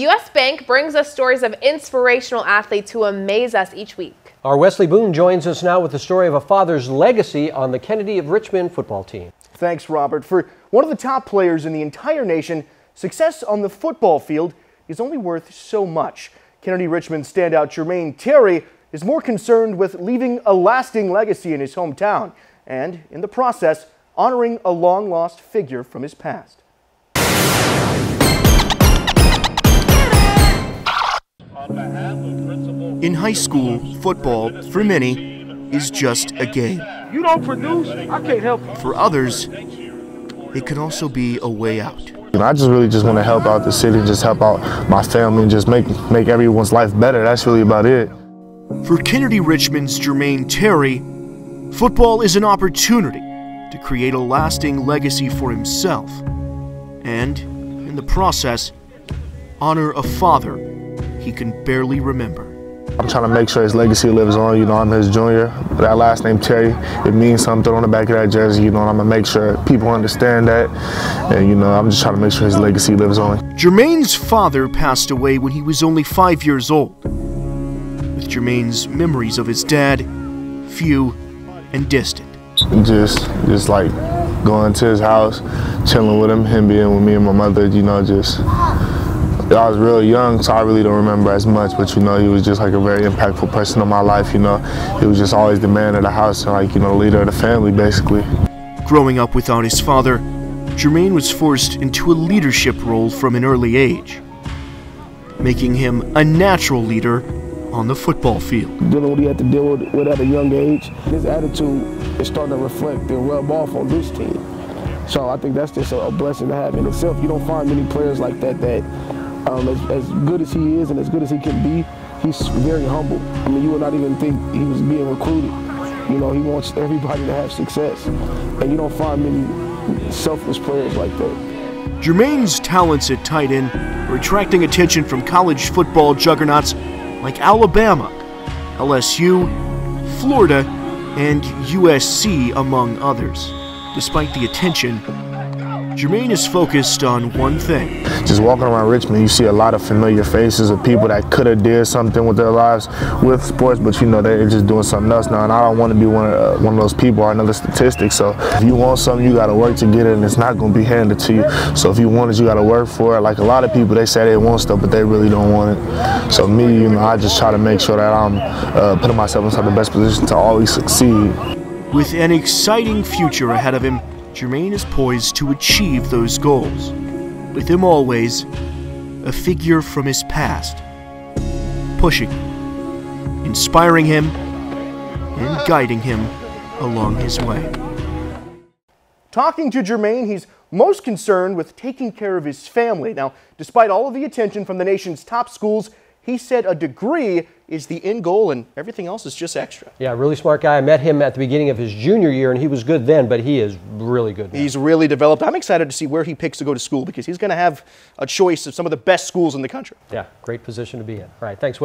U.S. Bank brings us stories of inspirational athletes who amaze us each week. Our Wesley Boone joins us now with the story of a father's legacy on the Kennedy Richmond football team. Thanks, Robert. For one of the top players in the entire nation, success on the football field is only worth so much. Kennedy Richmond standout Jermaine Terry is more concerned with leaving a lasting legacy in his hometown and, in the process, honoring a long-lost figure from his past. In high school, football, for many, is just a game. You don't produce, I can't help you. For others, it can also be a way out. And I just really want to help out the city, just help out my family, and just make everyone's life better. That's really about it. For Kennedy Richmond's Jermaine Terry, football is an opportunity to create a lasting legacy for himself and, in the process, honor a father he can barely remember. I'm trying to make sure his legacy lives on. You know, I'm his junior. But that last name, Terry, it means something on the back of that jersey. You know, I'm going to make sure people understand that. And, you know, I'm just trying to make sure his legacy lives on. Jermaine's father passed away when he was only 5 years old. With Jermaine's memories of his dad, few and distant. Just like going to his house, chilling with him, being with me and my mother, you know, just... I was real young, so I really don't remember as much, but, you know, he was just like a very impactful person in my life, you know. He was just always the man of the house and, like, you know, the leader of the family, basically. Growing up without his father, Jermaine was forced into a leadership role from an early age, making him a natural leader on the football field. Dealing what he had to deal with at a young age, his attitude is starting to reflect and rub off on this team. So I think that's just a blessing to have in itself. You don't find many players like that as good as he is and as good as he can be, he's very humble. I mean, you would not even think he was being recruited. You know, he wants everybody to have success. And you don't find many selfless players like that. Jermaine's talents at tight end are attracting attention from college football juggernauts like Alabama, LSU, Florida, and USC, among others. Despite the attention, Jermaine is focused on one thing. Just walking around Richmond, you see a lot of familiar faces of people that could have did something with their lives with sports, but you know, they're just doing something else now, and I don't want to be one of those people or another statistic. So if you want something, you got to work to get it, and it's not going to be handed to you. So if you want it, you got to work for it. Like a lot of people, they say they want stuff, but they really don't want it. So me, you know, I just try to make sure that I'm putting myself inside the best position to always succeed. With an exciting future ahead of him, Jermaine is poised to achieve those goals. With him always, a figure from his past, pushing him, inspiring him, and guiding him along his way. Talking to Jermaine, he's most concerned with taking care of his family. Now, despite all of the attention from the nation's top schools, he said a degree is the end goal and everything else is just extra. Yeah, really smart guy. I met him at the beginning of his junior year and he was good then, but he is really good now. He's really developed. I'm excited to see where he picks to go to school because he's going to have a choice of some of the best schools in the country. Yeah, great position to be in. All right, thanks, Wes.